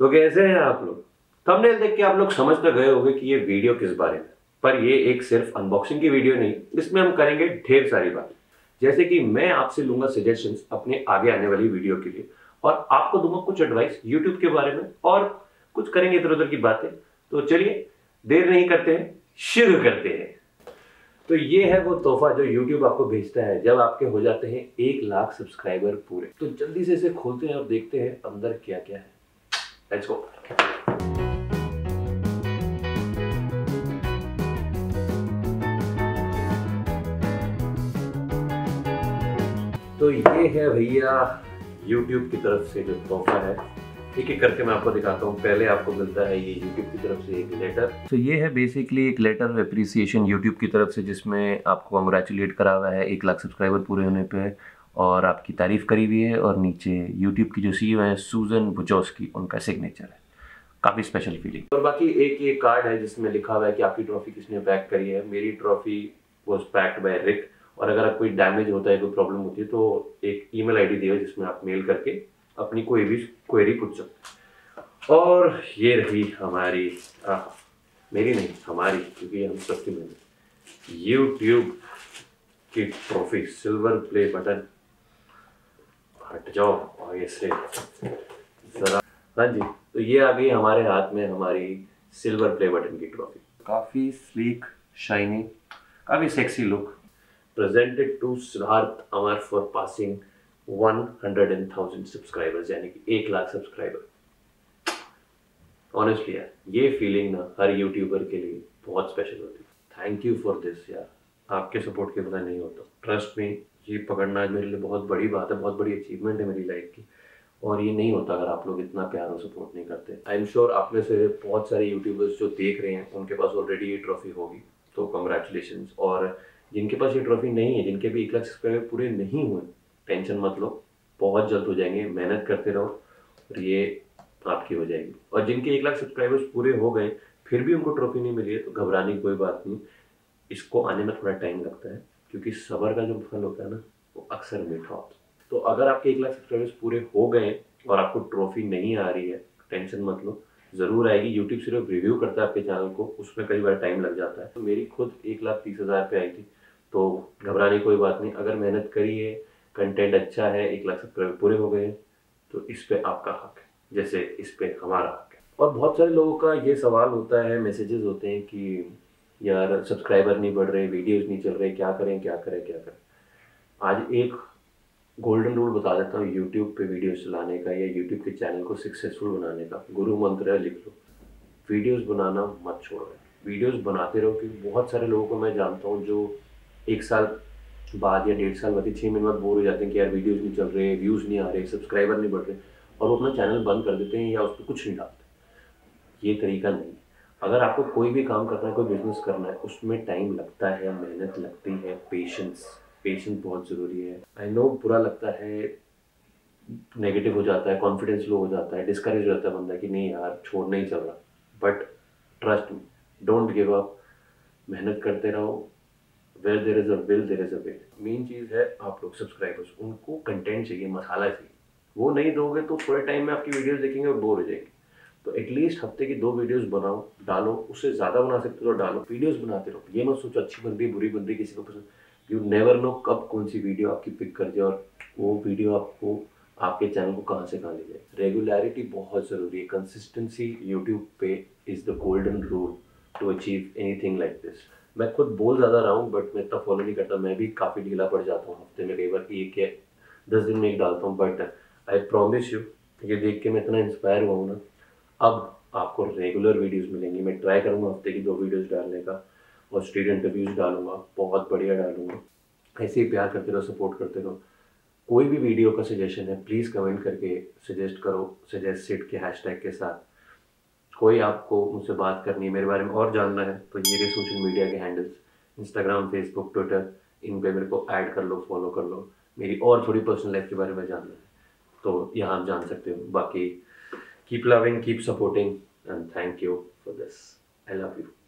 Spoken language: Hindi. तो कैसे हैं आप लोग? थंबनेल देख के आप लोग समझ तो गए होंगे कि ये वीडियो किस बारे में, पर ये एक सिर्फ अनबॉक्सिंग की वीडियो नहीं, इसमें हम करेंगे ढेर सारी बातें। जैसे कि मैं आपसे लूंगा सजेशंस अपने आगे आने वाली वीडियो के लिए, और आपको दूंगा कुछ एडवाइस यूट्यूब के बारे में, और कुछ करेंगे इधर उधर की बातें। तो चलिए देर नहीं करते हैं, शुरू करते हैं। तो ये है वो तोहफा जो YouTube आपको भेजता है जब आपके हो जाते हैं 1 लाख सब्सक्राइबर पूरे। तो जल्दी से इसे खोलते हैं और देखते हैं अंदर क्या क्या है। Let's go. तो ये है भैया YouTube की तरफ से जो तोहफा है, एक एक करके मैं आपको दिखाता हूँ। पहले आपको मिलता है ये YouTube की तरफ से एक लेटर। तो ये है बेसिकली एक लेटर ऑफ एप्रिसिएशन YouTube की तरफ से, जिसमें आपको कंग्रेचुलेट करा हुआ है 1 लाख सब्सक्राइबर पूरे होने पे, और आपकी तारीफ़ करी हुई है, और नीचे YouTube की जो CEO है सूजन बुजोस्की, उनका सिग्नेचर है। काफ़ी स्पेशल फीलिंग। और बाकी एक ये कार्ड है जिसमें लिखा हुआ है कि आपकी ट्रॉफी किसने पैक करी है। मेरी trophy was packed by Rick. और अगर आप कोई डैमेज होता है, कोई प्रॉब्लम होती है, तो एक ईमेल आईडी दिया जिसमें आप मेल करके अपनी कोई भी क्वेरी पूछ सकते। और ये रही हमारी मेरी नहीं हमारी, क्योंकि हम सबकी मेहनत, यूट्यूब की ट्रॉफी सिल्वर प्ले बटन। हट जाओ आगे से जरा। हाँ जी, तो ये आ गई हमारे हाथ में हमारी सिल्वर प्ले बटन की ट्रॉफी। काफ़ी स्लीक, शाइनी, काफ़ी sexy look. Presented to Siddharth Amar for passing 100,000 subscribers, यानी कि 1 लाख सब्सक्राइबर। ऑनेस्टली यार, ये फीलिंग ना हर यूट्यूबर के लिए बहुत स्पेशल होती है। थैंक यू फॉर दिस यार, आपके सपोर्ट के बिना नहीं होता। ट्रस्ट में ये पकड़ना आज मेरे लिए बहुत बड़ी बात है, बहुत बड़ी अचीवमेंट है मेरी लाइफ की, और ये नहीं होता अगर आप लोग इतना प्यार और सपोर्ट नहीं करते। आई एम श्योर आप में से बहुत सारे यूट्यूबर्स जो देख रहे हैं उनके पास ऑलरेडी ये ट्रॉफी होगी, तो कंग्रेचुलेशन। और जिनके पास ये ट्रॉफी नहीं है, जिनके भी 1 लाख सब्सक्राइबर पूरे नहीं हुए, टेंशन मत लो, बहुत जल्द हो जाएंगे। मेहनत करते रहो और ये आपकी हो जाएगी। और जिनके 1 लाख सब्सक्राइबर्स पूरे हो गए फिर भी उनको ट्रॉफी नहीं मिली है, तो घबराने की कोई बात नहीं। इसको आने में थोड़ा टाइम लगता है, क्योंकि सब्र का जो फल होता है ना, वो अक्सर मीठा होता है। तो अगर आपके 1 लाख सब्सक्राइबर्स पूरे हो गए और आपको ट्रॉफी नहीं आ रही है, टेंशन मत लो, ज़रूर आएगी। यूट्यूब सिर्फ रिव्यू करता है आपके चैनल को, उसमें कई बार टाइम लग जाता है। तो मेरी खुद 1,30,000 पे आई थी, तो घबराने की कोई बात नहीं। अगर मेहनत करी है, कंटेंट अच्छा है, 1 लाख सब्सक्राइबर पूरे हो गए, तो इस पे आपका हक है, जैसे इस पे हमारा हक है। और बहुत सारे लोगों का ये सवाल होता है, मैसेजेस होते हैं कि यार सब्सक्राइबर नहीं बढ़ रहे, वीडियोस नहीं चल रहे, क्या करें क्या करें क्या करें। आज एक गोल्डन रूल बता देता हूँ यूट्यूब पे वीडियोस चलाने का, या यूट्यूब के चैनल को सक्सेसफुल बनाने का। गुरु मंत्र है, लिख लो, वीडियोज़ बनाना मत छोड़ो, वीडियोज़ बनाते रहो। क्योंकि बहुत सारे लोगों को मैं जानता हूँ जो 1 साल बाद या 1.5 साल बाद, 6 महीने बाद बोर हो जाते हैं कि यार वीडियोस नहीं चल रहे, व्यूज़ नहीं आ रहे, सब्सक्राइबर नहीं बढ़ रहे, और वो अपना चैनल बंद कर देते हैं या उस पर कुछ नहीं डालते। ये तरीका नहीं। अगर आपको कोई भी काम करना है, कोई बिजनेस करना है, उसमें टाइम लगता है, मेहनत लगती है, पेशेंस बहुत ज़रूरी है। आई नो बुरा लगता है, नेगेटिव हो जाता है, कॉन्फिडेंस लो हो जाता है, डिस्करेज हो जाता है बंदा कि नहीं यार छोड़ नहीं चल रहा, but trust me, don't give up, मेहनत करते रहो। Where there is a will, there is a way। Main चीज़ है आप लोग सब्सक्राइबर्स, उनको कंटेंट चाहिए, मसाला चाहिए। वो नहीं दोगे तो थोड़े टाइम में आपकी वीडियोस देखेंगे और बोर हो जाएंगे। तो एटलीस्ट हफ्ते की 2 वीडियोस बनाओ, डालो। उससे ज़्यादा बना सकते हो तो डालो। वीडियोस बनाते रहो, ये मत सोचो अच्छी बन रही है, बुरी बन रही, किसी को पसंद। यू नेवर नो कब कौन सी वीडियो आपकी पिक कर जाए और वो वीडियो आपको, आपके चैनल को कहाँ से कहाँ ले जाए। रेगुलरिटी बहुत ज़रूरी है, कंसिस्टेंसी यूट्यूब पे is the golden rule to achieve anything like this. मैं खुद बोल ज़्यादा रहा हूँ, बट मैं इतना फॉलो नहीं करता। मैं भी काफ़ी ढीला पड़ जाता हूँ, हफ्ते में कई बार 1 या 10 दिन में एक डालता हूँ, बट आई प्रॉमिस यू, ये देख के मैं इतना इंस्पायर हुआ हूँ ना, अब आपको रेगुलर वीडियोस मिलेंगी। मैं ट्राई करूँगा हफ्ते की 2 वीडियोस डालने का, और स्ट्रीट इंटरव्यूज़ डालूंगा, बहुत बढ़िया डालूंगा। ऐसे ही प्यार करते रहो, सपोर्ट करते रहो। कोई भी वीडियो का सजेशन है, प्लीज़ कमेंट करके सजेस्ट करो, सजेस्टेड के हैशटैग के साथ। कोई आपको मुझसे बात करनी है, मेरे बारे में और जानना है, तो ये सोशल मीडिया के हैंडल्स, इंस्टाग्राम, फेसबुक, ट्विटर, इन पे मेरे को ऐड कर लो, फॉलो कर लो। मेरी और थोड़ी पर्सनल लाइफ के बारे में जानना है, तो यहाँ आप जान सकते हो। बाकी keep loving, keep supporting, and thank you for this. I love you.